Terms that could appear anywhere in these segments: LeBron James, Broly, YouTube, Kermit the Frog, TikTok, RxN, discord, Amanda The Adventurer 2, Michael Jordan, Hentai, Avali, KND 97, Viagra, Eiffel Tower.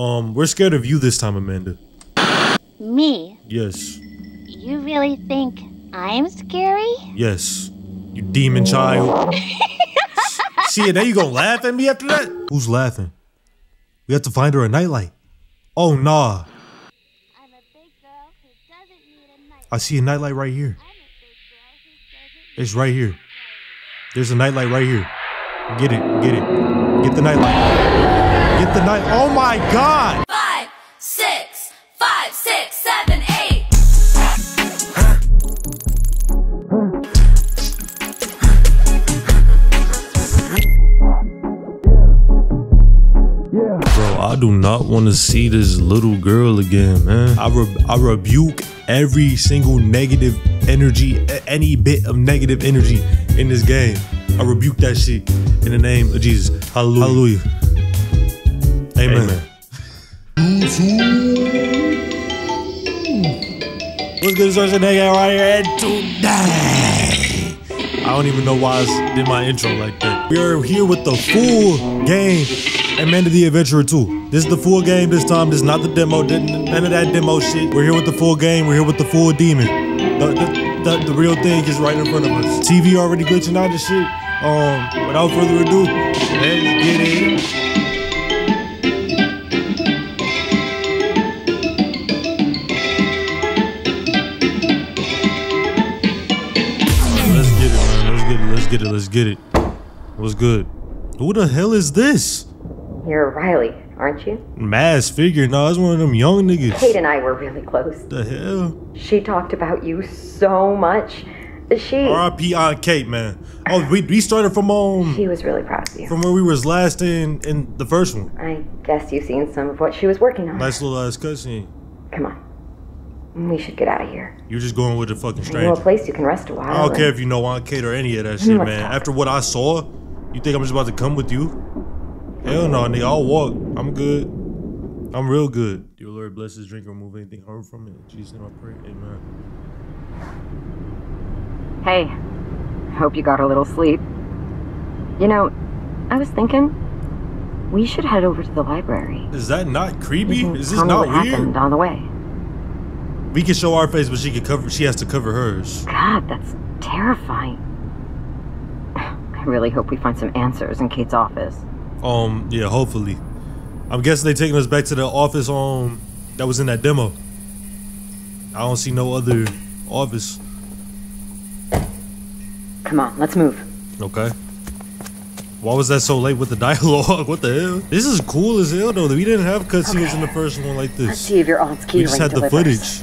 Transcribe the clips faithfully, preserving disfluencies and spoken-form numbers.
Um, we're scared of you this time, Amanda. Me? Yes. You really think I'm scary? Yes. You demon child. See, now you gonna laugh at me after that? Who's laughing? We have to find her a nightlight. Oh, nah. I'm a big girl who doesn't need a nightlight. I see a nightlight right here. I'm a big girl who doesn't it's right here. There's a nightlight right here. Get it, get it. Get the nightlight. Get the night. Oh my God. Five, six, five, six, seven, eight. Bro, I do not want to see this little girl again, man. I, re I rebuke every single negative energy, any bit of negative energy in this game. I rebuke that shit in the name of Jesus. Hallelujah. Hallelujah. Amen. Amen. What's good, Sir Nigga? Right here and today. I don't even know why I did my intro like that. We are here with the full game, Amanda the Adventurer two. This is the full game this time. This is not the demo. None of that demo shit. We're here with the full game. We're here with the full demon. The, the, the, the real thing is right in front of us. T V already glitching out and shit. Um, without further ado, let's get in. Let's get it, man. Let's get it. Let's get it. Let's get it. What's good? Who the hell is this? You're Riley, aren't you? Mass figure. No, it's one of them young niggas. Kate and I were really close. The hell? She talked about you so much. She... R I P on Kate, man. Oh, we, we started from um. She was really proud of you. From where we was last in in the first one. I guess you've seen some of what she was working on. Nice little ass cutscene. Come on, we should get out of here. You're just going with the fucking stranger. I know a place you can rest a while. I don't and... care if you know Aunt Kate or any of that shit, Let's man. Talk. After what I saw, you think I'm just about to come with you? Hell no, nigga. I'll walk. I'm good. I'm real good. Dear Lord, bless this drink and remove anything harmful from it. In Jesus' name, I pray. Amen. Hey, hope you got a little sleep. You know, I was thinking we should head over to the library. Is that not creepy? Is this not weird? Happened on the way. We can show our face, but she can cover. She has to cover hers. God, that's terrifying. I really hope we find some answers in Kate's office. Um, yeah, hopefully. I'm guessing they taking us back to the office um that was in that demo. I don't see no other office. Come on, let's move. Okay. Why was that so late with the dialogue? What the hell? This is cool as hell though. We didn't have cutscenes okay. in the first one like this. Let's see if your aunt's key we just had delivers. the footage.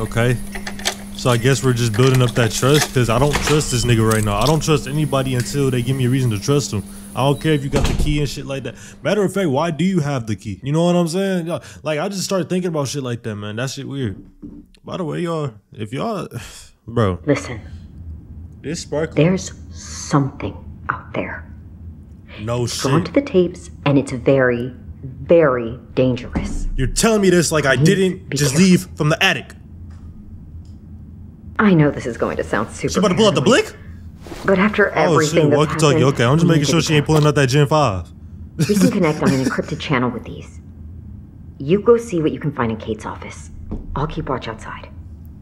Okay. So I guess we're just building up that trust because I don't trust this nigga right now. I don't trust anybody until they give me a reason to trust them. I don't care if you got the key and shit like that. Matter of fact, why do you have the key? You know what I'm saying? Like, I just started thinking about shit like that, man. That shit weird. By the way, y'all, if y'all, bro. Listen. This sparkling. There's something out there. No it's shit. Gone to the tapes and it's very, very dangerous. You're telling me this like I didn't just leave from the attic. I know this is going to sound super. She about to pull out the blick? But after everything that's happened... Oh shit, walkie-talkie. Okay, I'm just making sure she ain't pulling out that Gen five. We can connect on an encrypted channel with these. You go see what you can find in Kate's office. I'll keep watch outside.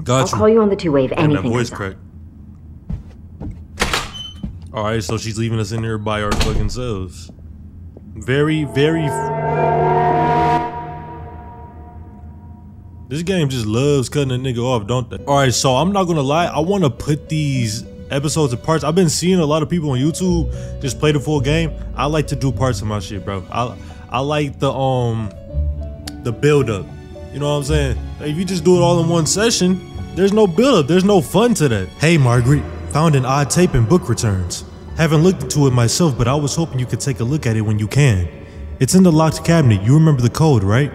Gotcha. I'll call you on the two-way if anything comes up. Damn, that voice cracked. Alright, so she's leaving us in here by our fucking selves. Very, very... This game just loves cutting a nigga off, don't they? All right, so I'm not gonna lie. I want to put these episodes in parts. I've been seeing a lot of people on YouTube just play the full game. I like to do parts of my shit, bro. I I like the um the build up. You know what I'm saying? If you just do it all in one session, there's no build up. There's no fun to that. Hey, Margaret, found an odd tape in book returns. Haven't looked into it myself, but I was hoping you could take a look at it when you can. It's in the locked cabinet. You remember the code, right?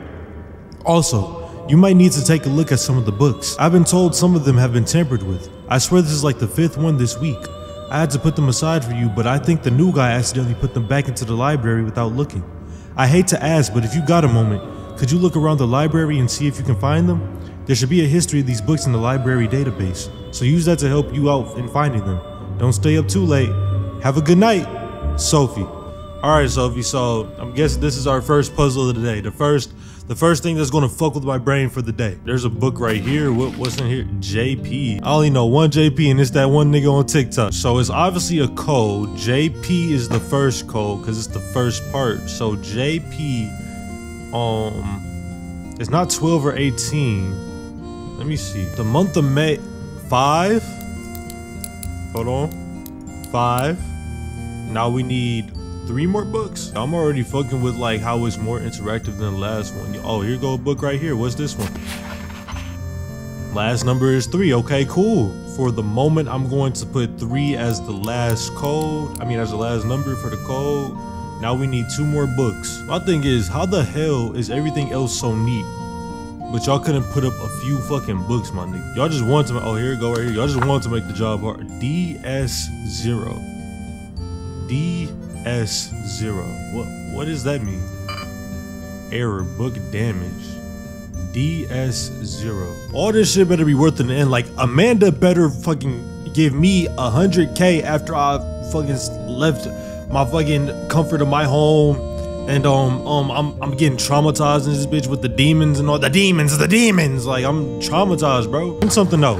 Also, you might need to take a look at some of the books. I've been told some of them have been tampered with. I swear this is like the fifth one this week. I had to put them aside for you, but I think the new guy accidentally put them back into the library without looking. I hate to ask, but if you got a moment, could you look around the library and see if you can find them? There should be a history of these books in the library database, so use that to help you out in finding them. Don't stay up too late. Have a good night, Sophie. Alright, Sophie, so I'm guessing this is our first puzzle of the day. The first the first thing that's gonna fuck with my brain for the day. There's a book right here. What, what's in here? J P. I only know one J P, and it's that one nigga on TikTok. So it's obviously a code. J P is the first code because it's the first part. So J P, um, it's not twelve or eighteen. Let me see. The month of May, five. Hold on, five. Now we need three more books. I'm already fucking with like how it's more interactive than the last one. Oh, here go a book right here. What's this one? Last number is three. Okay, cool. For the moment, I'm going to put three as the last code. I mean, as the last number for the code. Now we need two more books. My thing is, how the hell is everything else so neat? But y'all couldn't put up a few fucking books, my nigga. Y'all just want to make, oh, here it go right here. Y'all just want to make the job hard. D S zero. D S zero. What, what does that mean? Error, book damage. D S zero. All this shit better be worth an end. Like, Amanda better fucking give me one hundred K after I fucking left my fucking comfort of my home. And um um I'm I'm getting traumatized in this bitch with the demons and all the demons, the demons. Like, I'm traumatized, bro. And something though,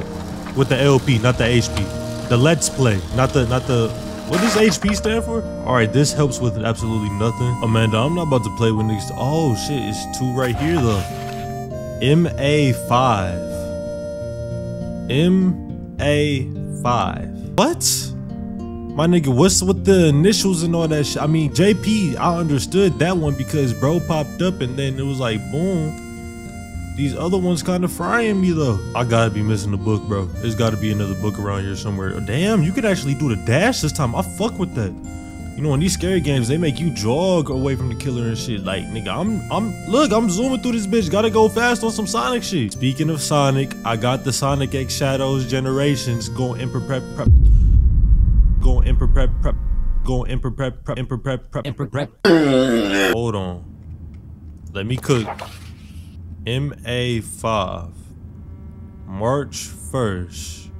with the L P, not the H P. The let's play, not the not the what does H P stand for? Alright, this helps with absolutely nothing. Amanda, I'm not about to play with niggas. Oh shit, it's two right here though. M A five. M A five. What? My nigga, what's with the initials and all that shit? I mean, J P, I understood that one because bro popped up and then it was like, boom. These other ones kind of frying me though. I gotta be missing the book, bro. There's gotta be another book around here somewhere. Damn, you could actually do the dash this time. I fuck with that. You know, in these scary games, they make you jog away from the killer and shit. Like, nigga, I'm, I'm, look, I'm zooming through this bitch. Gotta go fast on some Sonic shit. Speaking of Sonic, I got the Sonic X Shadow Generations going in prep prep. Go in prep prep go in prep prep prep prep prep prep prep prep. Hold on. Let me cook. M A five. March first.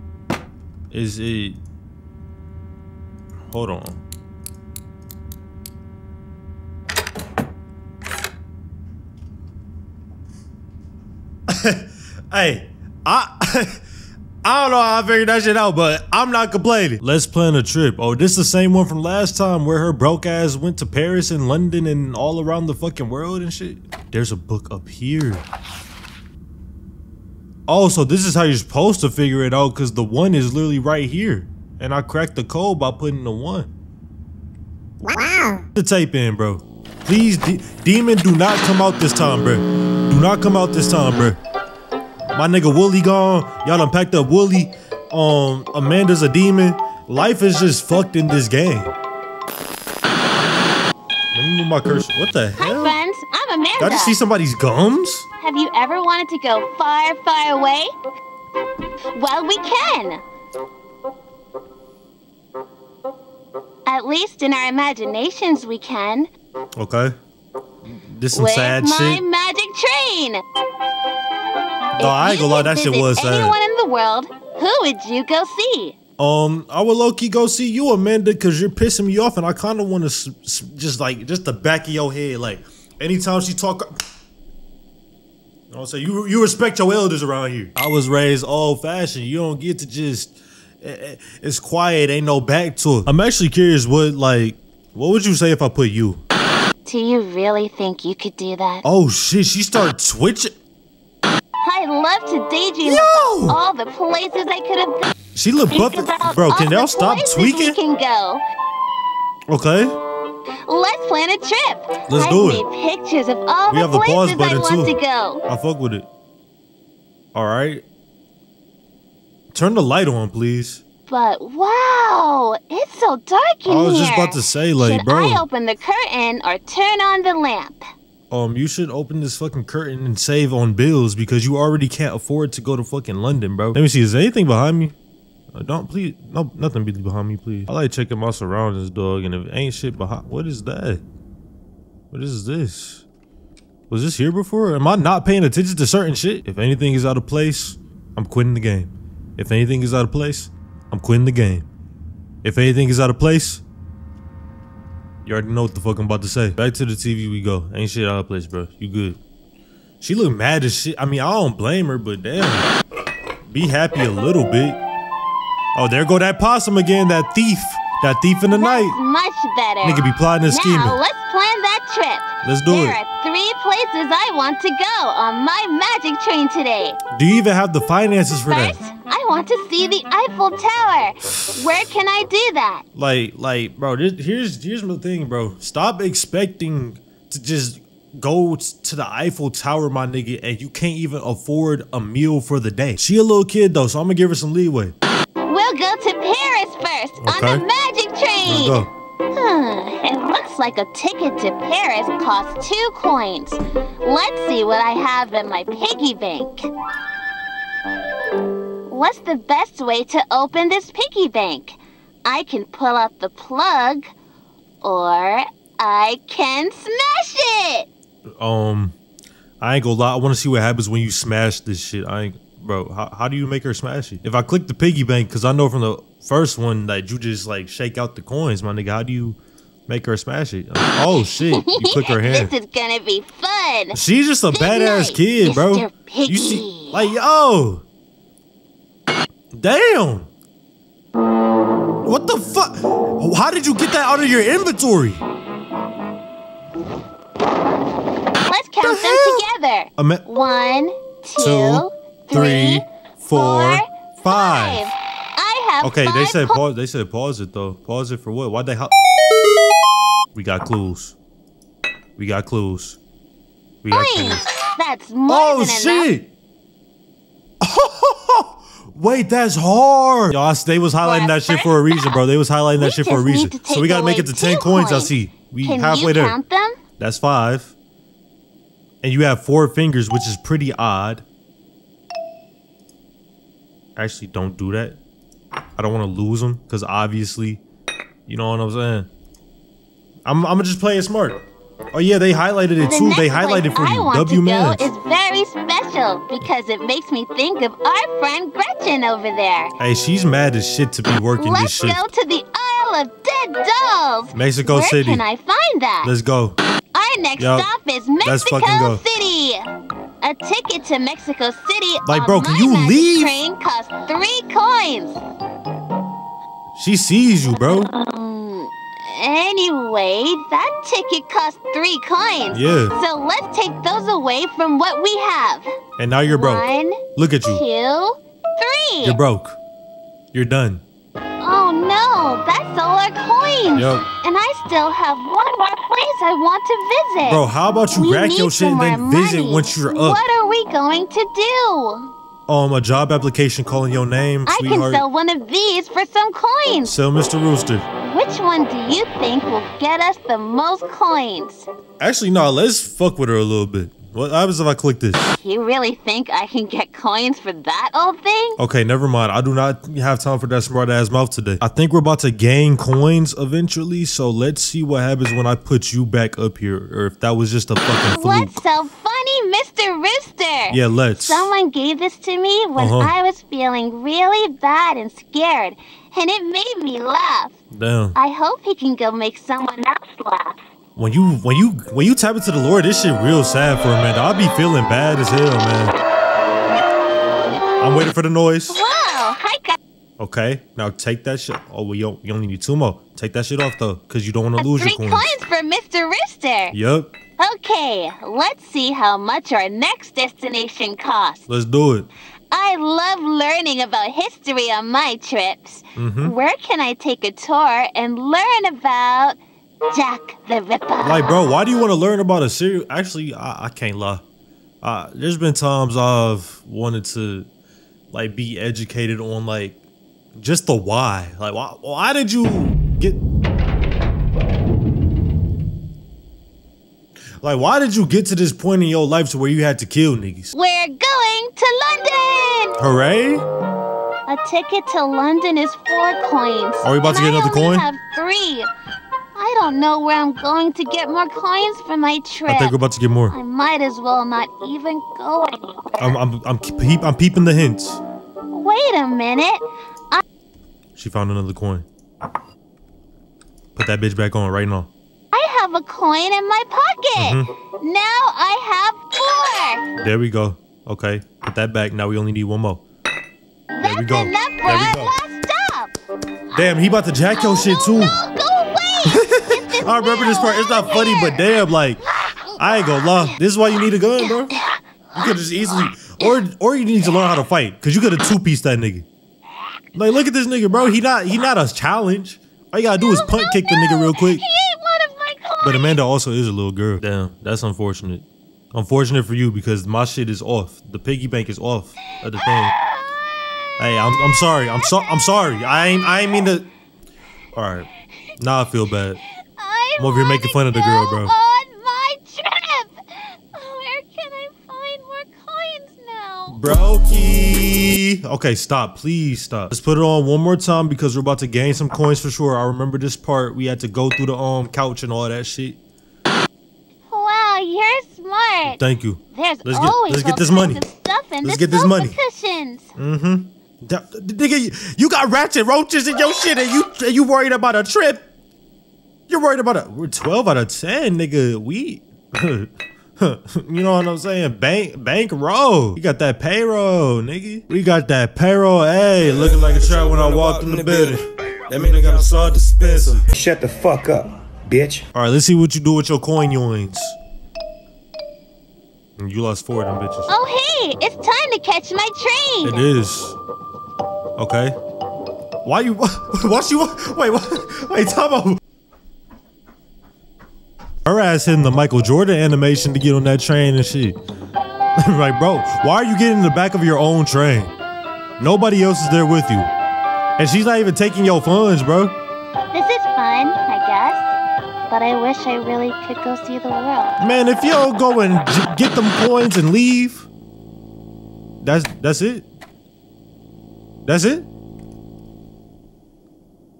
Is it? Hold on. Hey, I I don't know how I figured that shit out, but I'm not complaining. Let's plan a trip. Oh, this is the same one from last time where her broke ass went to Paris and London and all around the fucking world and shit. There's a book up here. Oh, so this is how you're supposed to figure it out because the one is literally right here. And I cracked the code by putting the one. Wow. The tape in, bro. Please, de demon, do not come out this time, bro. Do not come out this time, bro. My nigga Wooly gone. Y'all done packed up Wooly. Um, Amanda's a demon. Life is just fucked in this game. Let me move my cursor. What the hell? Hi friends, I'm Amanda. Did I just see somebody's gums? Have you ever wanted to go far, far away? Well, we can. At least in our imaginations we can. Okay. This some With sad my shit. Magic train. If no, I ain't gonna lie, that shit was sad. Anyone in the world, who would you go see? Um, I would low-key go see you, Amanda, because you're pissing me off, and I kind of want to just, like, just the back of your head. Like, anytime she talk, you know what I'm saying? You, you respect your elders around here. I was raised old-fashioned. You don't get to just, it's quiet, ain't no back to it. I'm actually curious what, like, what would you say if I put you? Do you really think you could do that? Oh, shit, she started twitching. I love to daydream about all the places I could have gone. She looked buffy. Bro, can y'all stop tweaking? We can go. Okay. Let's plan a trip. Let's I do it. Made pictures of all we the have places a pause button I want too. To go. I fuck with it. All right. Turn the light on, please. But wow, it's so dark in here. I was here. just about to say, like, Should bro. Should I open the curtain or turn on the lamp? Um, you should open this fucking curtain and save on bills because you already can't afford to go to fucking London, bro. Let me see. Is there anything behind me? Uh, don't please. No, nothing be behind me, please. I like checking my surroundings, dog. And if ain't shit behind, what is that? What is this? Was this here before? Am I not paying attention to certain shit? If anything is out of place, I'm quitting the game. If anything is out of place, I'm quitting the game. If anything is out of place, You already know what the fuck I'm about to say. Back to the T V we go. Ain't shit out of place, bro. You good. She look mad as shit. I mean, I don't blame her, but damn. Be happy a little bit. Oh, there go that possum again. That thief. That thief in the That's night. Much better. Nigga be plotting and scheming. Now, let's plan that trip. Let's do there it. There are three places I want to go on my magic train today. Do you even have the finances for First, that? First, I want to see the Eiffel Tower. Where can I do that? Like, like, bro, here's, here's my thing, bro. Stop expecting to just go to the Eiffel Tower, my nigga, and you can't even afford a meal for the day. She a little kid, though, so I'm gonna give her some leeway. We'll go to Paris first, okay, on the magic train. Let's go. Hmm, it looks like a ticket to Paris costs two coins. Let's see what I have in my piggy bank. What's the best way to open this piggy bank? I can pull out the plug, or I can smash it. Um, I ain't gonna lie. I want to see what happens when you smash this shit. I ain't, bro. How, how do you make her smash it? If I click the piggy bank, because I know from the first one that you just like shake out the coins, my nigga. How do you make her smash it? I mean, oh shit! You click her hand. This is gonna be fun. She's just a Good badass night, kid, bro. Mister Piggy. You see, like, yo, damn. What the fuck? How did you get that out of your inventory? Let's count the them together. Um, One, two, two three, four, four, five. I have Okay, five they said pause. They said pause it though. Pause it for what? Why'd they hop? We got clues. We got clues. We got Oy, clues. That's more oh, than shit. Wait, that's hard. Y'all, they was highlighting that shit for a reason, bro. They was highlighting that shit for a reason. So we gotta make it to ten coins. coins. I see. We Can halfway you there. Count them? That's five. And you have four fingers, which is pretty odd. Actually, don't do that. I don't want to lose them, because obviously, you know what I'm saying? I'm, I'm going to just play it smart. Oh, yeah, they highlighted it, the too. They highlighted for I you. W Man. It's very special, because it makes me think of our friend Gretchen over there. Hey, she's mad as shit to be working Let's this shit. Let's go to the Isle of Dead Dolls. Mexico Where City. Where can I find that? Let's go. Our next yep. stop is Mexico City. A ticket to Mexico City like, on bro, can my you magic leave? train costs three coins. She sees you, bro. Um, anyway, that ticket costs three coins. Yeah. So let's take those away from what we have. And now you're broke. One, Look at you. two, three. You're broke. You're done. Oh no, that's all our coins. Yep. And I still have one more place I want to visit. Bro, how about you we rack your shit and then money. visit once you're up? What are we going to do? Um, a job application calling your name, I sweetheart. can sell one of these for some coins. Sell Mister Rooster. Which one do you think will get us the most coins? Actually, no, let's fuck with her a little bit. What happens if I click this? You really think I can get coins for that old thing? Okay, never mind. I do not have time for that smart ass mouth today. I think we're about to gain coins eventually, so let's see what happens when I put you back up here, or if that was just a fucking fluke. What's so funny, Mister Rooster? Yeah, let's. Someone gave this to me when uh-huh. I was feeling really bad and scared, and it made me laugh. Damn. I hope he can go make someone else laugh. When you when you when you tap into the Lord, this shit real sad for Amanda. I'll be feeling bad as hell, man. I'm waiting for the noise. Whoa, hi guys. Okay, now take that shit. Oh, well, you don't, you only need two more. Take that shit off though, cause you don't want to lose your coins. Three coins for Mister Rooster. Yep. Okay, let's see how much our next destination costs. Let's do it. I love learning about history on my trips. Mm-hmm. Where can I take a tour and learn about Jack the Ripper? Like, bro, why do you want to learn about a serial? Actually, I, I can't lie. Uh, there's been times I've wanted to, like, be educated on, like, just the why. Like, why, why did you get... Like, why did you get to this point in your life to where you had to kill niggas? We're going to London! Hooray! A ticket to London is four coins. Are we about to get another coin? I have three. I don't know where I'm going to get more coins for my trip. I think we're about to get more. I might as well not even go anywhere. I'm, I'm, I'm, peep, I'm peeping the hints. Wait a minute. I she found another coin. Put that bitch back on right now. I have a coin in my pocket. Mm-hmm. Now I have four. There we go. Okay, put that back. Now we only need one more. That's there we go. Enough for there we go. Last stop. Damn, he about to jack your oh, shit too. No, go away. I remember this part. It's not funny, but damn, like I ain't gonna lie. This is why you need a gun, bro. You could just easily, or or you need to learn how to fight, cause you could have two piece that nigga. Like, look at this nigga, bro. He not he not a challenge. All you gotta do no, is punt no, kick no. the nigga real quick. He ain't one of my coins. But Amanda also is a little girl. Damn, that's unfortunate. Unfortunate for you because my shit is off. The piggy bank is off of the thing. Hey, I'm I'm sorry. I'm so I'm sorry. I ain't I ain't mean to. All right, now I feel bad. I I'm over here making fun of the girl, bro. On my trip, where can I find more coins now? Brokey. Okay, stop. Please stop. Let's put it on one more time because we're about to gain some coins for sure. I remember this part. We had to go through the um couch and all that shit. Wow, you're smart. Thank you. There's let's get, always let's get this money. Stuff in let's get this money. Cushions. Mm-hmm. Nigga, you got ratchet roaches in your shit, and you and you worried about a trip. You're worried about a we're twelve out of ten, nigga. We, you know what I'm saying? Bank bank roll. You got that payroll, nigga. We got that payroll. Hey, looking like a child when I walked in the building. That mean I got a salt dispenser. Shut the fuck up, bitch. All right, let's see what you do with your coin coins. You lost four of them bitches. Oh hey, it's time to catch my train. It is. Okay. Why you? Why she? Wait, what? Wait, Tomo. Her ass hitting the Michael Jordan animation to get on that train and shit. Like, bro, why are you getting in the back of your own train? Nobody else is there with you, and she's not even taking your funds, bro. This is fun, I guess, but I wish I really could go see the world. Man, if you don't go and get them coins and leave, that's that's it. That's it?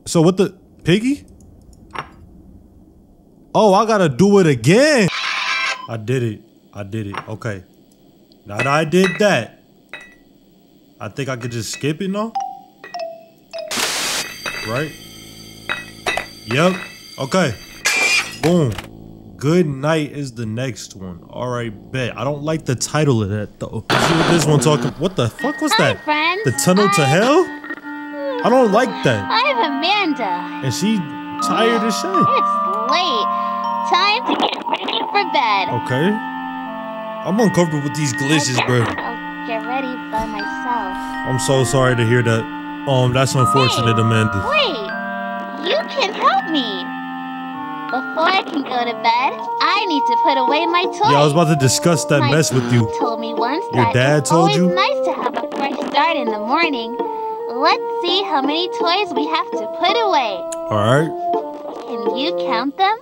So what the... Piggy? Oh, I gotta do it again. I did it. I did it. Okay. Now that I did that, I think I could just skip it now? Right? Yep. Okay. Boom. Good night is the next one. All right, bet. I don't like the title of that though. Let's see what this one talking. What the fuck was that? Hi, friends. The tunnel I'm... to hell? I don't like that. I'm Amanda. And she tired as shit. It's late. Time to get ready for bed. Okay. I'm uncomfortable with these glitches, bro. I'll get ready by myself. I'm so sorry to hear that. Um, that's unfortunate, wait, Amanda. Wait, you can help me. Before I can go to bed, I need to put away my toys. Yeah, I was about to discuss that my mess with you. Told me once Your that dad it's told always you? Nice to have a fresh start in the morning. Let's see how many toys we have to put away. All right. Can you count them?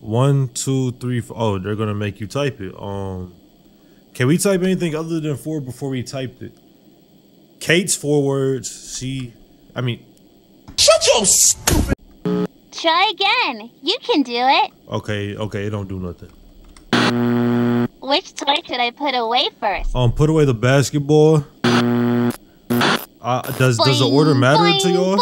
One, two, three, four. Oh, they're gonna make you type it. Um, can we type anything other than four before we typed it? Kate's four words. She, I mean. Shut your stupid. Try again. You can do it. Okay, okay, it don't do nothing. Which toy should I put away first? Um, put away the basketball. Uh, does boing, does the order matter boing, to y'all?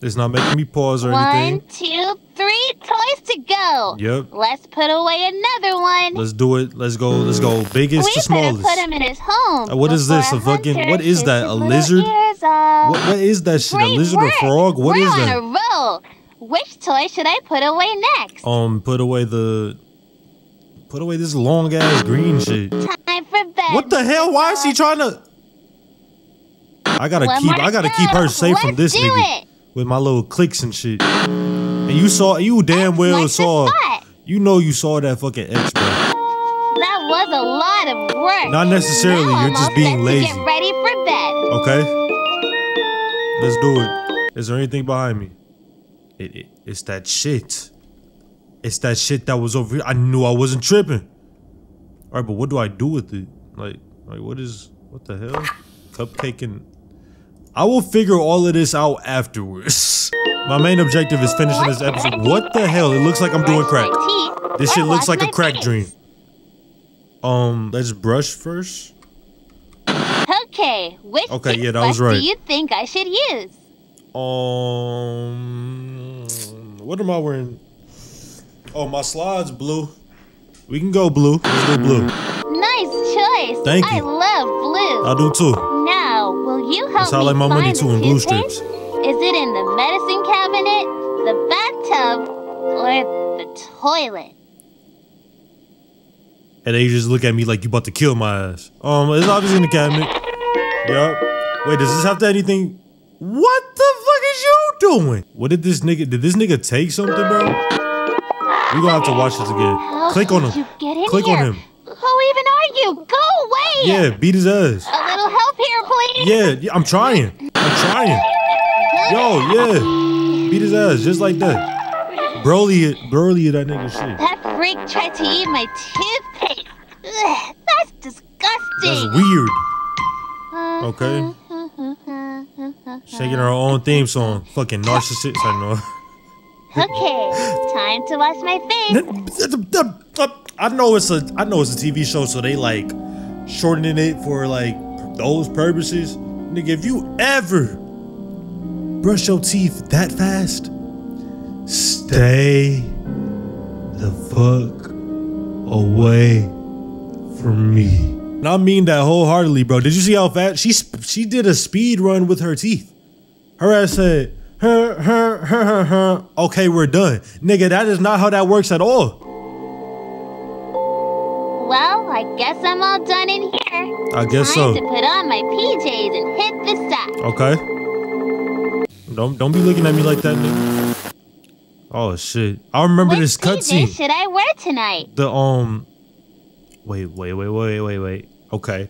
It's not making me pause or one, anything. One, two, three toys to go. Yep. Let's put away another one. Let's do it. Let's go. Let's go. Biggest we to smallest. We better put him in his home. Uh, what is this? A fucking. What is that? A lizard? What, what is that shit? Great a lizard work. Or frog? What We're is that? On a roll. Which toy should I put away next? Um, put away the... Put away this long-ass green shit. Time for bed. What the hell? Why is he trying to... I gotta One keep... I gotta go. keep her safe Let's from this nigga. It. With my little clicks and shit. And you saw... You damn X well saw... You know you saw that fucking X, bro. That was a lot of work. Not necessarily. Now You're I'm just being lazy. Get ready for bed. Okay. Let's do it. Is there anything behind me? It, it, it's that shit. It's that shit that was over here. I knew I wasn't tripping. All right, but what do I do with it? Like, like what is, what the hell? Cupcake and... I will figure all of this out afterwards. My main objective is finishing this episode. What the hell? It looks like I'm doing crack. This shit looks like a crack dream. Um, let's brush first. Okay, which okay, yeah, that was right. do you think I should use? Um... What am I wearing? Oh, my slide's blue. We can go blue. Let's do blue. Nice choice. Thank you. I love blue. I do too. Now, will you help That's how me I like my find money too in blue strips. Is it in the medicine cabinet, the bathtub, or the toilet? And they just look at me like you about to kill my ass. Um, it's obviously in the cabinet. Yup. Wait, does this have to anything? What the fuck is you doing? What did this nigga, did this nigga take something, bro? We gonna have to watch this again. How Click on him. Click here? on him. Who even are you? Go away! Yeah, beat his ass. A little help here, please. Yeah, yeah I'm trying. I'm trying. Yo, yeah. Beat his ass, just like that. Broly, Broly, that nigga shit. That freak tried to eat my toothpaste. Ugh, that's disgusting. That's weird. Okay. Shaking our own theme song. Fucking narcissist, I know. Okay, time to wash my face. I know it's a, I know it's a T V show, so they like shortening it for like those purposes. Nigga, if you ever brush your teeth that fast, stay the fuck away from me. And I mean that wholeheartedly, bro. Did you see how fast she she did a speed run with her teeth? Her ass said, her, her, her, her, her. Okay, we're done. Nigga, that is not how that works at all. Well, I guess I'm all done in here. I guess Time so. to put on my P Js and hit the sack. Okay. Don't don't be looking at me like that, nigga. Oh shit! I remember Which this cutscene. What P J should I wear tonight? The um. Wait, wait, wait, wait, wait, wait. Okay.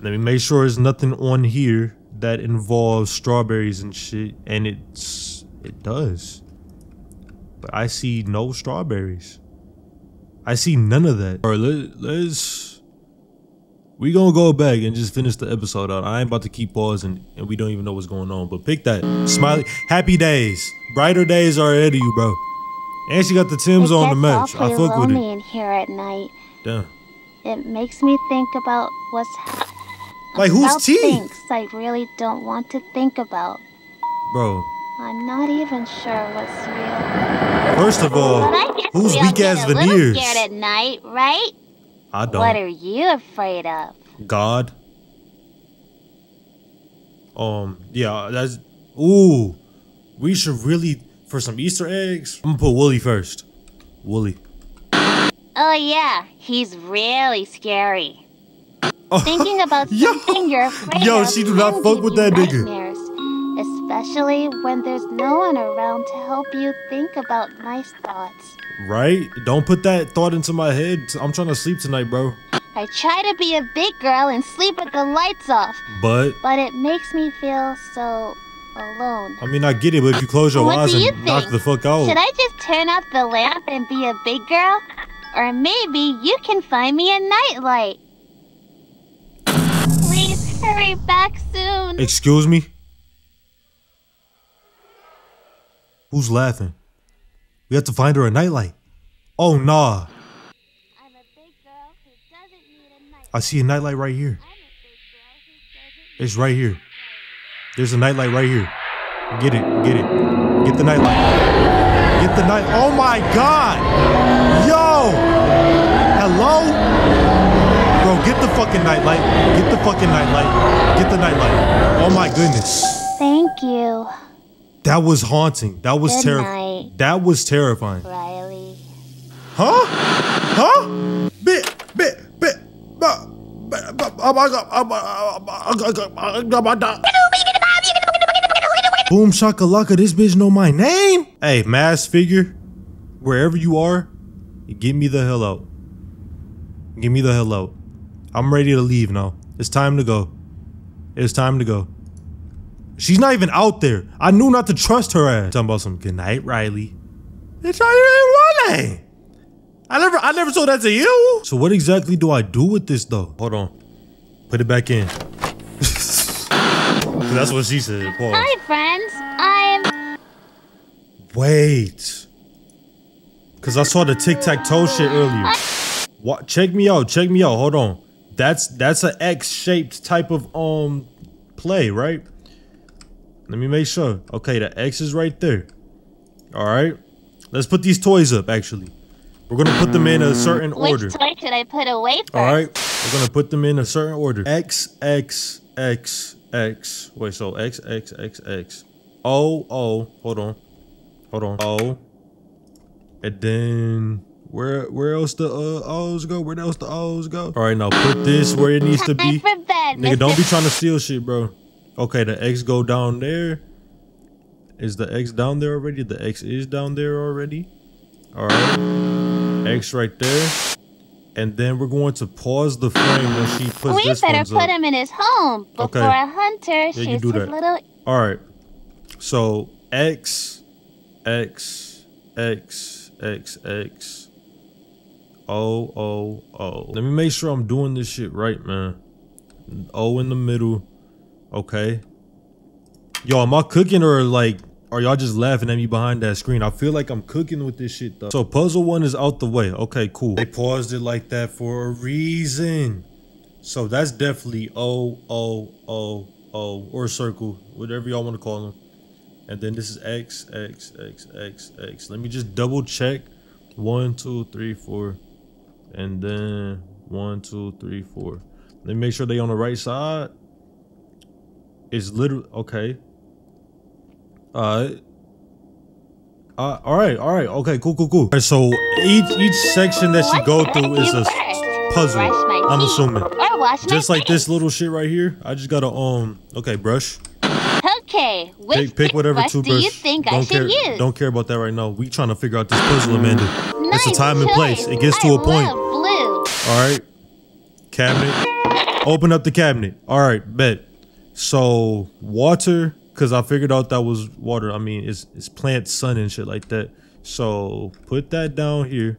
Let me make sure there's nothing on here that involves strawberries and shit, and it's it does. But I see no strawberries. I see none of that. All right, let, let's we gonna go back and just finish the episode out. I ain't about to keep pausing, and we don't even know what's going on. But pick that smiley, happy days, brighter days are ahead of you, bro. And she got the Timbs on the match. I fuck with it. In here at night. Damn. It makes me think about what's happening. Like whose teeth? I really don't want to think about. Bro. I'm not even sure what's real. First of all, who's weak ass veneers? Scared at night, right? I don't. What are you afraid of? God. Um. Yeah. That's. Ooh. We should really for some Easter eggs. I'm gonna put Wooly first. Wooly. Oh yeah, he's really scary. Thinking about something yo, you're afraid yo, of. Yo, she do not fuck with that nigga. Especially when there's no one around to help you think about nice thoughts. Right? Don't put that thought into my head. I'm trying to sleep tonight, bro. I try to be a big girl and sleep with the lights off. But? But it makes me feel so alone. I mean, I get it, but if you close your eyes and knock the fuck out. Should I just turn off the lamp and be a big girl? Or maybe you can find me a nightlight. Hurry back soon. Excuse me? Who's laughing? We have to find her a nightlight. Oh, nah. I'm a big girl who doesn't need a nightlight. I see a nightlight right here. I'm a big girl who doesn't it's right here. There's a nightlight right here. Get it, get it. Get the nightlight. Get the night. Oh my god! Yo! Hello? Bro, get the fucking nightlight. Get the fucking nightlight. Get the nightlight. Oh my goodness. Thank you. That was haunting. That was terrifying. That was terrifying. Riley. Huh? Huh? Bit, bit, bit. Boom shakalaka. This bitch know my name. Hey, mass figure. Wherever you are, get me the hell out. Get me the hell out. I'm ready to leave now. It's time to go. It's time to go. She's not even out there. I knew not to trust her ass. Talking about some good night, Riley. It's Riley. I never, I never told that to you. So what exactly do I do with this though? Hold on. Put it back in. That's what she said. Pause. Hi friends. I'm. Wait. Cause I saw the tic tac toe shit earlier. I what? Check me out. Check me out. Hold on. That's that's an X-shaped type of um play, right? Let me make sure. Okay, the X is right there. All right. Let's put these toys up, actually. We're gonna put them in a certain Which order. Which toy should I put away first? Alright, we're gonna put them in a certain order. X, X, X, X. Wait, so X, X, X, X. O, O. Hold on. Hold on. O. And then... Where where else the uh, O's go? Where else the O's go? All right, now put this where it needs to be. Nigga, don't be trying to steal shit, bro. Okay, the X go down there. Is the X down there already? The X is down there already. All right, X right there. And then we're going to pause the frame when she puts this one up. We better put him in his home before a hunter shoots his little. All right, so X, X, X, X, X. O, O, O. Let me make sure I'm doing this shit right, man. O in the middle. Okay. Yo, am I cooking or like, are y'all just laughing at me behind that screen? I feel like I'm cooking with this shit though. So puzzle one is out the way. Okay, cool. They paused it like that for a reason. So that's definitely O, O, O, O, or circle, whatever y'all want to call them. And then this is X, X, X, X, X. Let me just double check. One, two, three, four. And then one, two, three, four. Let me make sure they on the right side. It's literally okay. Uh, uh all right, all right, okay, cool, cool, cool. All right, so each each section that you go through is a puzzle. I'm assuming. Just like this little shit right here. I just gotta um. Okay, brush. Okay, which pick, pick whatever toothbrush do you think I should use? Don't care about that right now. We trying to figure out this puzzle, Amanda. It's a time and place. It gets to a point. All right, cabinet. Open up the cabinet. All right, bet. So water, because I figured out that was water. I mean, it's it's plant, sun, and shit like that. So put that down here.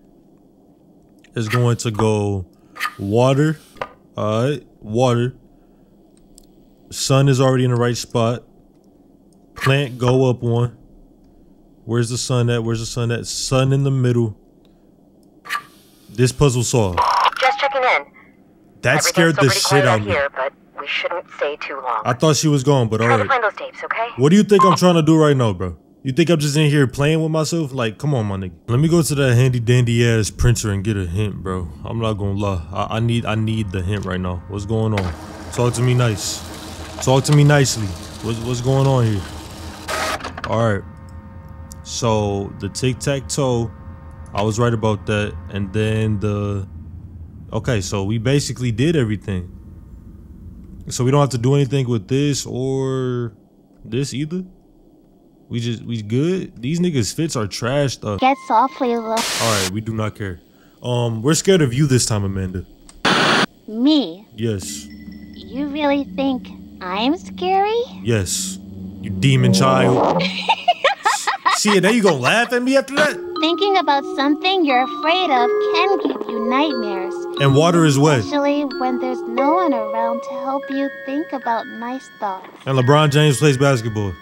It's going to go water. All right, water. Sun is already in the right spot. Plant go up one. Where's the sun at? Where's the sun at? Sun in the middle. This puzzle solved. Just checking in. That scared the shit out of me. Here, but we shouldn't stay too long. I thought she was gone, but alright. Find those tapes, okay? What do you think I'm trying to do right now, bro? You think I'm just in here playing with myself? Like, come on, my nigga. Let me go to that handy dandy ass printer and get a hint, bro. I'm not gonna lie. I, I need I need the hint right now. What's going on? Talk to me nice. Talk to me nicely. What's what's going on here? All right, so the tic-tac-toe, I was right about that. And then the, okay, so we basically did everything. So we don't have to do anything with this or this either. We just, we good? These niggas' fits are trash though. Get softly, look. All right, we do not care. Um, we're scared of you this time, Amanda. Me? Yes. You really think I'm scary? Yes. You demon child. See, now you gonna laugh at me after that? Thinking about something you're afraid of can give you nightmares. And water is wet. Especially when there's no one around to help you think about nice thoughts. And LeBron James plays basketball.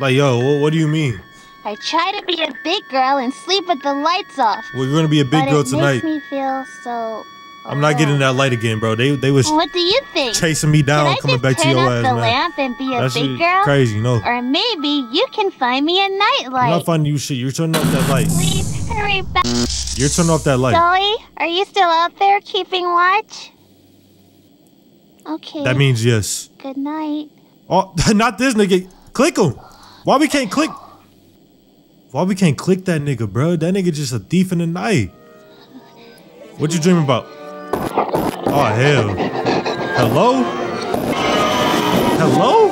Like, yo, what do you mean? I try to be a big girl and sleep with the lights off. Well, you're gonna be a big girl tonight. But it makes me feel so... I'm not getting that light again, bro. They they was what do you think? Chasing me down, coming back to your ass, man. Can I just turn up the lamp and be a big girl? Crazy, no. Or maybe you can find me a nightlight. I'm not finding you shit. You're turning off that light. Please hurry back. You're turning off that light. Sully, are you still out there keeping watch? Okay. That means yes. Good night. Oh, not this nigga. Click him. Why we can't click? Why we can't click that nigga, bro? That nigga just a thief in the night. What you dreaming about? Oh, hell. Hello? Hello?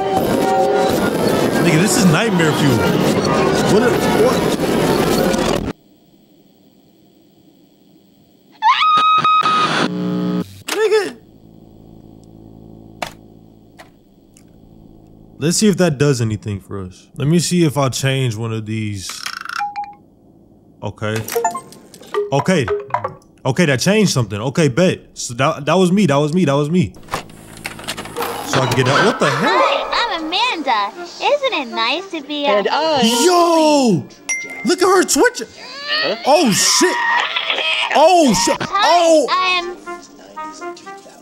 Nigga, this is nightmare fuel. What? A, what? Nigga. Let's see if that does anything for us. Let me see if I change one of these. Okay. Okay. Okay, that changed something. Okay, bet. So that, that was me. That was me. That was me. So I can get that. What the hell? Hi, I'm Amanda. Isn't it nice to be and a... I... Yo! Look at her twitching. Huh? Oh, shit. Oh, shit. Oh. I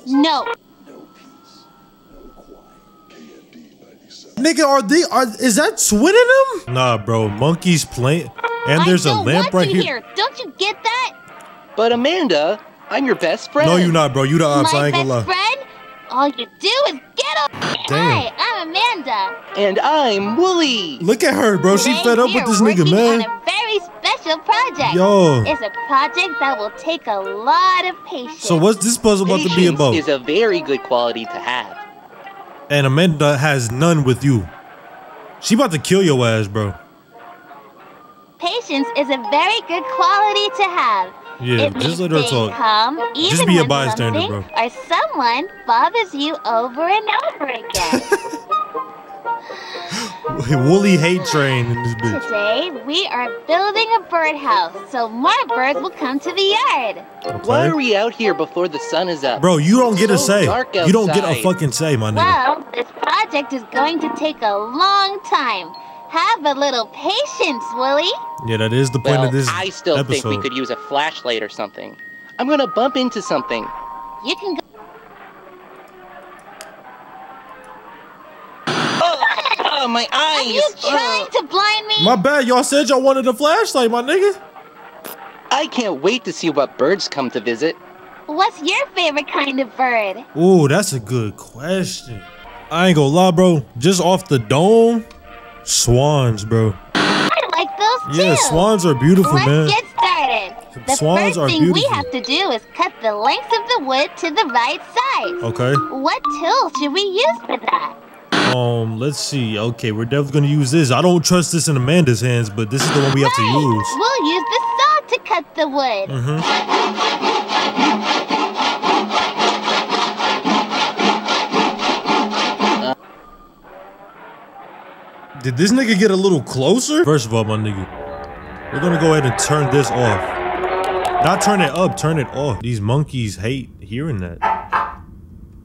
am... No. Nigga, are they... Are, is that twitting them? Nah, bro. Monkeys playing... And there's I don't a lamp want right you here. here. Don't you get that? But Amanda, I'm your best friend. No, you're not, bro. You the ops. My I ain't gonna lie. Friend? All you do is get up. Hi, I'm Amanda. And I'm Wooly. Look at her, bro. She Today fed up with this nigga, man. On a very special project. Yo. It's a project that will take a lot of patience. So what's this puzzle about patience to be about? Patience is a very good quality to have. And Amanda has none with you. She about to kill your ass, bro. Patience is a very good quality to have. Yeah, it just let her talk. Come, just be a bystander, bro. Or someone bothers you over and over again. Wooly hate train in this bitch. Today we are building a birdhouse, so more birds will come to the yard. Okay. Why are we out here before the sun is up? Bro, you don't get a say. You don't get a fucking say, my nigga. Well, this project is going to take a long time. Have a little patience, Wooly. Yeah, that is the point well, of this I still episode. think we could use a flashlight or something. I'm gonna bump into something. You can go. Oh, oh my eyes! Are you trying oh. to blind me? My bad, y'all said y'all wanted a flashlight, my nigga. I can't wait to see what birds come to visit. What's your favorite kind of bird? Ooh, that's a good question. I ain't gonna lie, bro. Just off the dome. Swans, bro. I like those too. Yeah, swans are beautiful, Let's man. Let's get started. The swans first thing are we have to do is cut the length of the wood to the right size. Okay. What tool should we use for that? Um, let's see. Okay, we're definitely gonna use this. I don't trust this in Amanda's hands, but this is the one we right. have to use. We'll use the saw to cut the wood. Mm-hmm. Did this nigga get a little closer? First of all, my nigga, we're gonna go ahead and turn this off. Not turn it up, turn it off. These monkeys hate hearing that.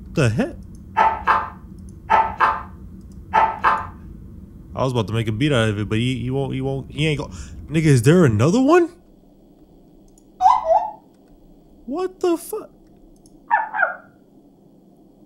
What the heck? I was about to make a beat out of it, but he, he won't, he won't, he ain't go. Nigga, is there another one? What the fuck?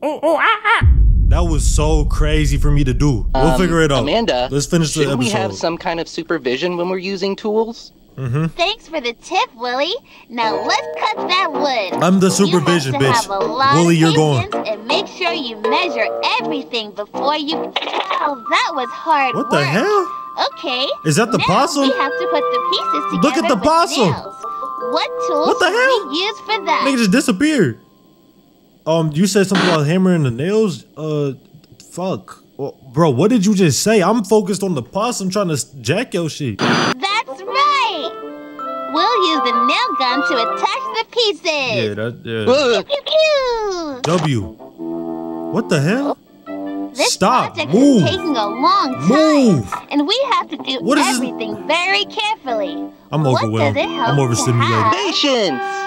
Oh, oh, ah, ah. That was so crazy for me to do. We'll um, figure it out. Amanda, let's finish the episode. Should we have some kind of supervision when we're using tools? Mm-hmm. Thanks for the tip, Wooly. Now let's cut that wood. I'm the supervision, you have to bitch. Have a lot Wooly, you're going. And make sure you measure everything before you. Oh, that was hard. What work. the hell? Okay. Is that the now possum? We have to put the pieces together. Look at the with possum. Nails. What tools what the hell? should we use for that? Nigga just disappeared. Um, you said something about hammering the nails? Uh, fuck. Well, bro, what did you just say? I'm focused on the possum trying to jack your shit. That's right! We'll use the nail gun to attach the pieces! Yeah, that, yeah. Pew, pew, pew. W. What the hell? This Stop. project Move. is taking a long time. Move. And we have to do what everything is very carefully. I'm overwhelmed. I'm overstimulated. Patience!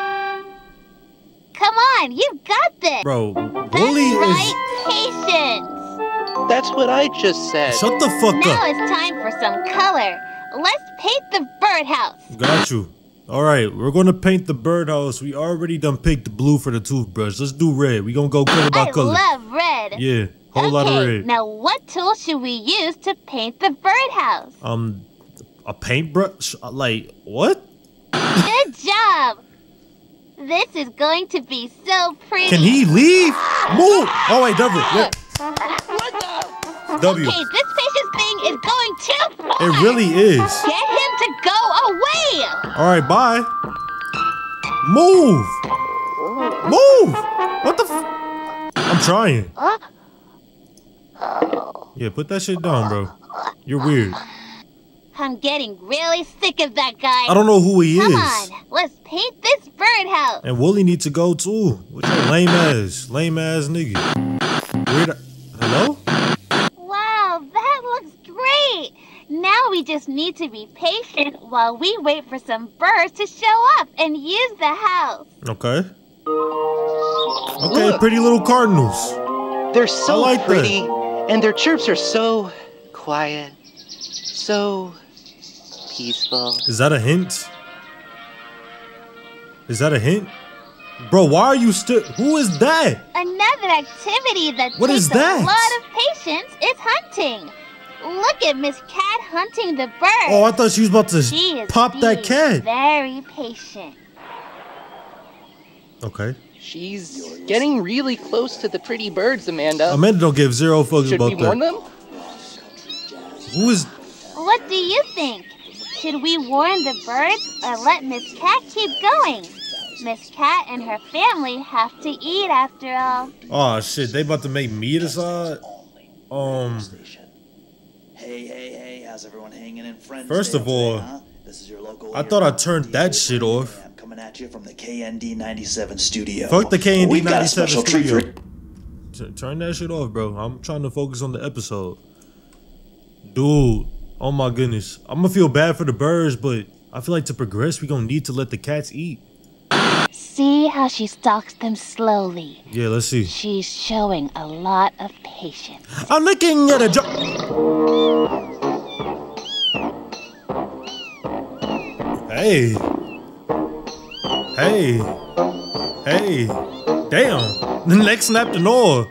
Come on, you've got this! Bro, Wooly is... right, patience! That's what I just said. Shut the fuck now up. Now it's time for some color. Let's paint the birdhouse. Got you. All right, we're going to paint the birdhouse. We already done picked blue for the toothbrush. Let's do red. We're going to go color by I color. I love red. Yeah, whole okay, lot of red. Now what tool should we use to paint the birdhouse? Um, a paintbrush? Like, what? Good job! This is going to be so pretty. Can he leave? Move! Oh, wait, W. What the? W. Okay, this patience thing is going too far. It really is. Get him to go away. All right, bye. Move. Move. What the f? I'm trying. Yeah, put that shit down, bro. You're weird. I'm getting really sick of that guy. I don't know who he Come is. Come on, let's paint this birdhouse. And Wooly needs to go too. With your lame ass, lame ass nigga. Weird. Hello? Wow, that looks great. Now we just need to be patient while we wait for some birds to show up and use the house. Okay. Okay, Look, pretty little cardinals. They're so I like pretty, that. and their chirps are so quiet, so. Peaceful. Is that a hint? Is that a hint? Bro, why are you still? Who is that? Another activity that what takes is that? a lot of patience is hunting. Look at Miss Cat hunting the bird. Oh, I thought she was about to she pop that cat. Very patient. Okay. She's getting really close to the pretty birds, Amanda. Amanda don't give zero fucks about that. Should we warn them? Who is... What do you think? Should we warn the birds or let Miss Cat keep going? Miss Cat and her family have to eat after all. Oh shit, they about to make me decide? Um... Hey, hey, hey, how's everyone hanging in friends? First of all, I thought I turned that shit off. I'm coming at you from the K N D ninety-seven studio. Fuck the K N D ninety-seven studio. T turn that shit off, bro. I'm trying to focus on the episode. Dude, oh my goodness. I'm gonna feel bad for the birds, but I feel like to progress, we're gonna need to let the cats eat. See how she stalks them slowly. Yeah, let's see. She's showing a lot of patience. I'm looking at a job. Hey. Hey. Hey. Damn. The neck snapped and all.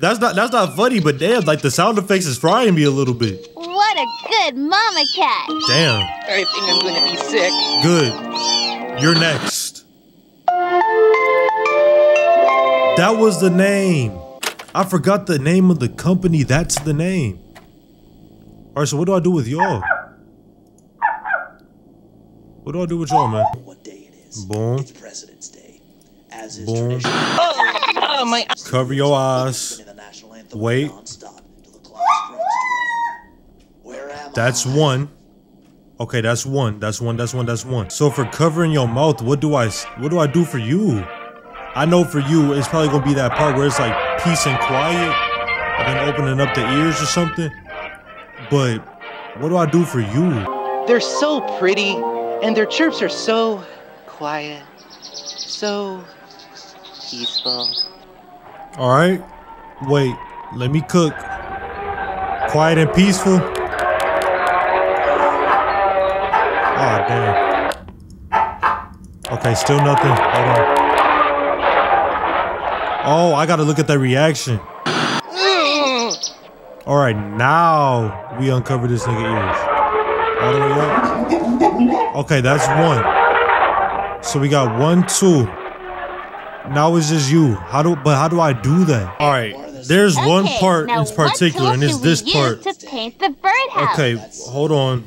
That's not that's not funny, but damn, like the sound effects is frying me a little bit. What a good mama cat. Damn. I think I'm gonna be sick. Good. You're next. That was the name. I forgot the name of the company. That's the name. Alright, so what do I do with y'all? What do I do with y'all, man? What day it is? Boom. It's President's Day. As is tradition. Oh, my. Cover your eyes. Wait. That's one. Okay, that's one. That's one. That's one. That's one. So for covering your mouth, what do I what do I do for you? I know for you, it's probably gonna be that part where it's like peace and quiet, and then opening up the ears or something. But what do I do for you? They're so pretty, and their chirps are so quiet, so peaceful. All right, wait. Let me cook. Quiet and peaceful. Oh, damn. Okay, still nothing. Hold on. Oh, I gotta look at that reaction. All right, now we uncover this nigga ears. All the way up. Okay, that's one. So we got one, two. Now it's just you. How do? But how do I do that? All right. There's okay, one part in particular, and it's this part. To paint the birdhouse? Okay, hold on.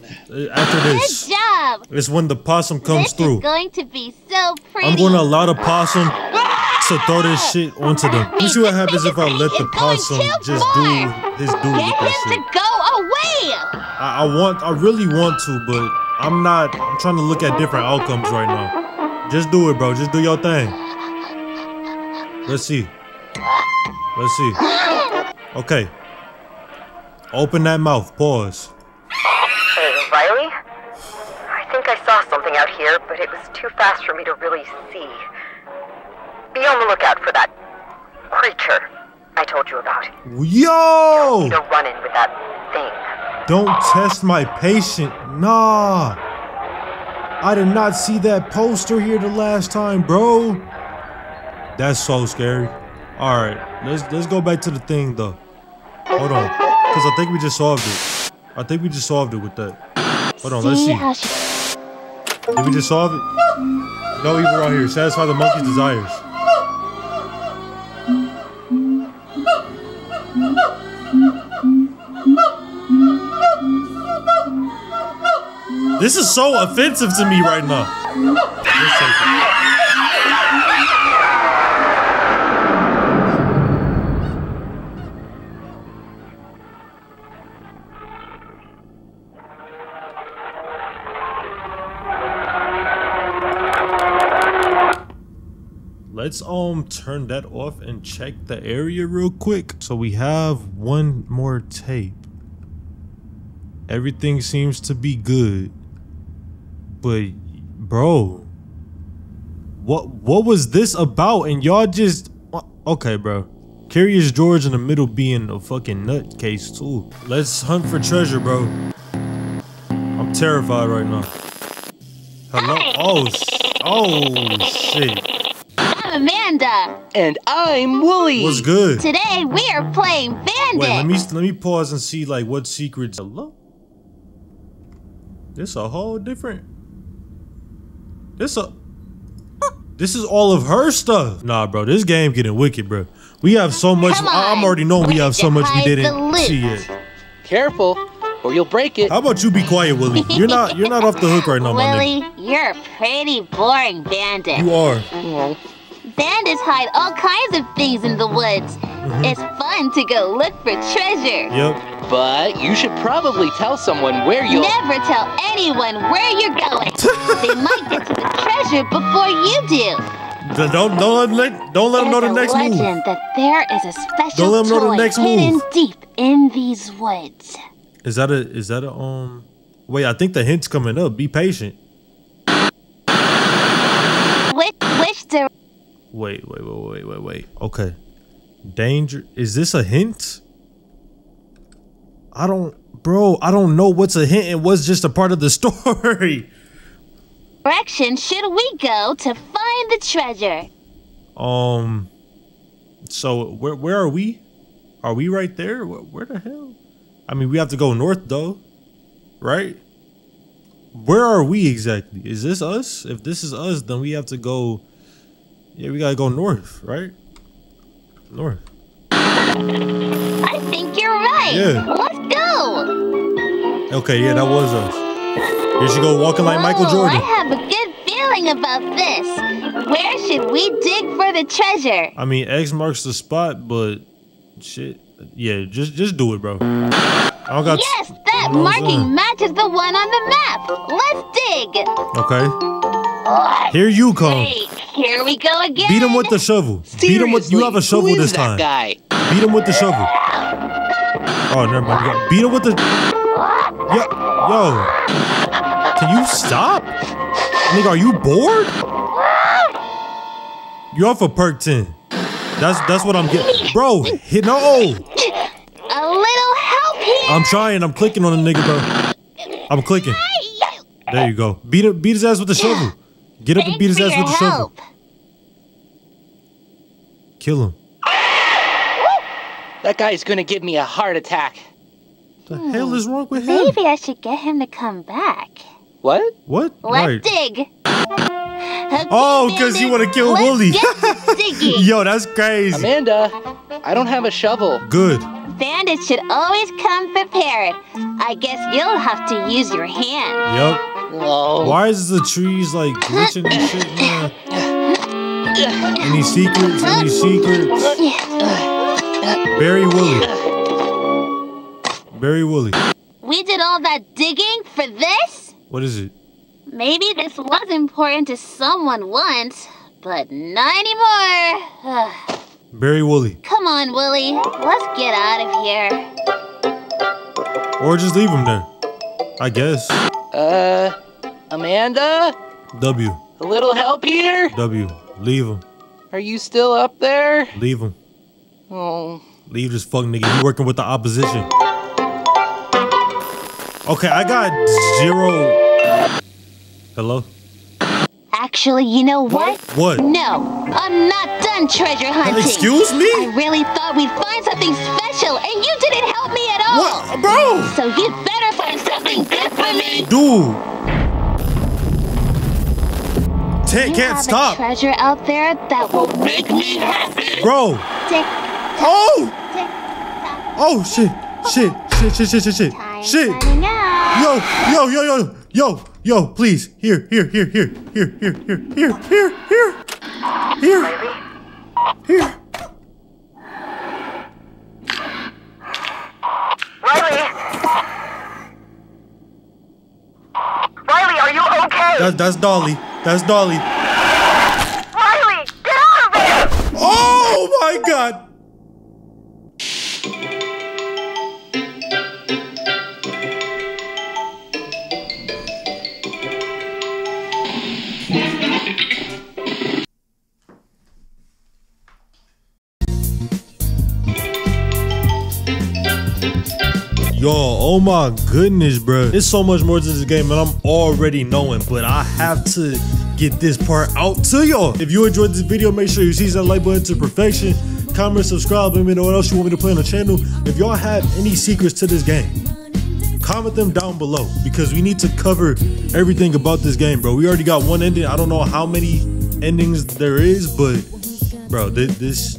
After this, good job. It's when the possum comes this through. Is going to be so pretty. I'm going to allow the possum to throw this shit onto them. You see what happens if I let the possum just do this dude with this shit. Get him to go away. I, I want, I really want to, but I'm not. I'm trying to look at different outcomes right now. Just do it, bro. Just do your thing. Let's see. Let's see. Okay. Open that mouth. Pause. Hey, Riley? I think I saw something out here, but it was too fast for me to really see. Be on the lookout for that creature I told you about. Yo! You're running with that thing. Don't test my patience. Nah. I did not see that poster here the last time, bro. That's so scary. All right, let's let's go back to the thing though. Hold on, because I think we just solved it. I think we just solved it with that. Hold on, let's see. Did we just solve it? No evil out here. Satisfy the monkey's desires. This is so offensive to me right now. Let's take it. Let's um turn that off and check the area real quick. So we have one more tape. Everything seems to be good. But bro, what what was this about? And y'all just okay, bro. Curious George in the middle being a fucking nutcase too. Let's hunt for treasure, bro. I'm terrified right now. Hello. Oh, oh shit. Amanda. And I'm Wooly. What's good? Today we are playing Vampire Send Wait, it. let me let me pause and see like what secrets. Hello. This a whole different. This a. This is all of her stuff. Nah, bro, this game getting wicked, bro. We have so much. I'm already knowing we have so much we didn't see yet. Careful, or you'll break it. How about you be quiet, Willie? You're not. You're not off the hook right now, Willie, my nigga. Willie, you're a pretty boring bandit. You are. Yeah. Bandits hide all kinds of things in the woods. Mm-hmm. It's fun to go look for treasure. Yep. But you should probably tell someone where you'll... Never tell anyone where you're going. They might get to the treasure before you do. The, don't, don't let, don't let them know the next move. There's a legend that there is a special don't toy know the next hidden move. deep in these woods. Is that a... Is that a... um? Wait, I think the hint's coming up. Be patient. Which, which direction? Wait, wait, wait, wait, wait, wait. Okay. Danger. Is this a hint? I don't, bro, I don't know what's a hint and what's just a part of the story. Direction should we go to find the treasure? Um, so where, where are we? Are we right there? Where, where the hell? I mean, we have to go north though, right? Where are we exactly? Is this us? If this is us, then we have to go... Yeah, we gotta go north, right? North. I think you're right. Yeah. Let's go. Okay, yeah, that was us. Here she go walking like Whoa, Michael Jordan. I have a good feeling about this. Where should we dig for the treasure? I mean, X marks the spot, but shit. Yeah, just just do it, bro. I don't got yes, that no marking zone. matches the one on the map. Let's dig. Okay. Let's Here you come. Dig. Here we go again. Beat him with the shovel. Seriously, Beat him with. You have a shovel this time. Guy? Beat him with the shovel. Oh, never mind. Beat him with the. Yo, yo. Can you stop? Nigga, are you bored? You're off of perk ten. That's that's what I'm getting, bro. Hit no. A little help here. I'm trying. I'm clicking on the nigga, bro. I'm clicking. There you go. Beat him. Beat his ass with the shovel. Get up Thanks and beat his ass with the help. shovel. Kill him. That guy's gonna give me a heart attack. The hmm. hell is wrong with him? Maybe I should get him to come back. What? What? Let's right. dig. Oh, because you want to kill Wooly. Yo, that's crazy. Amanda, I don't have a shovel. Good. Bandits should always come prepared. I guess you'll have to use your hand. Yep. Whoa. Why is the trees like glitching and shit? Uh, any secrets? Any secrets? Barry Wooly. Barry Wooly. We did all that digging for this? What is it? Maybe this was important to someone once, but not anymore. Barry Wooly. Come on, Wooly. Let's get out of here. Or just leave him there, I guess. Uh, Amanda? W. A little help here? W. Leave him. Are you still up there? Leave him. Oh. Leave this fucking nigga. You working with the opposition. Okay, I got zero. Hello? Actually, you know what? What? No, I'm not done treasure hunting. Excuse me? I really thought we'd find something special, and you didn't help me at all. What? Bro! So you better find something good for me. Dude. T you can't have stop. a treasure out there that will make me happy. Bro. Tick, oh! Tick, oh, shit. Shit, shit, shit, shit, shit, shit. Time shit. Yo, yo, yo, yo, yo. Yo, please, here, here, here, here, here, here, here, here, here, here, here, here. Riley! Riley, are you okay? That, that's Dolly. That's Dolly. Riley, get out of here! Oh my God! Yo, oh my goodness, bro. There's so much more to this game and I'm already knowing, but I have to get this part out to y'all. If you enjoyed this video, make sure you seize that like button to perfection. comment, subscribe, let me know what else you want me to play on the channel. If y'all have any secrets to this game, comment them down below, because we need to cover everything about this game, bro. We already got one ending. I don't know how many endings there is, but bro, this, this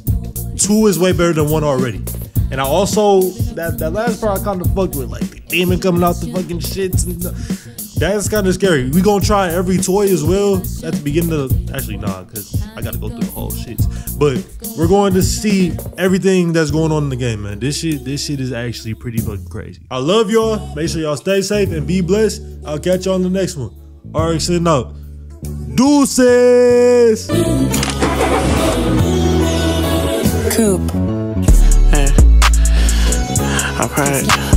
two is way better than one already. And I also, that, that last part I kind of fucked with, like the demon coming out the fucking shits and stuff. That's kind of scary. We gonna try every toy as well at the beginning of, actually nah, cause I gotta go through the whole shits. But we're going to see everything that's going on in the game, man. This shit, this shit is actually pretty fucking crazy. I love y'all. Make sure y'all stay safe and be blessed. I'll catch y'all on the next one. R X N out. Deuces. Coop. Hey. All right.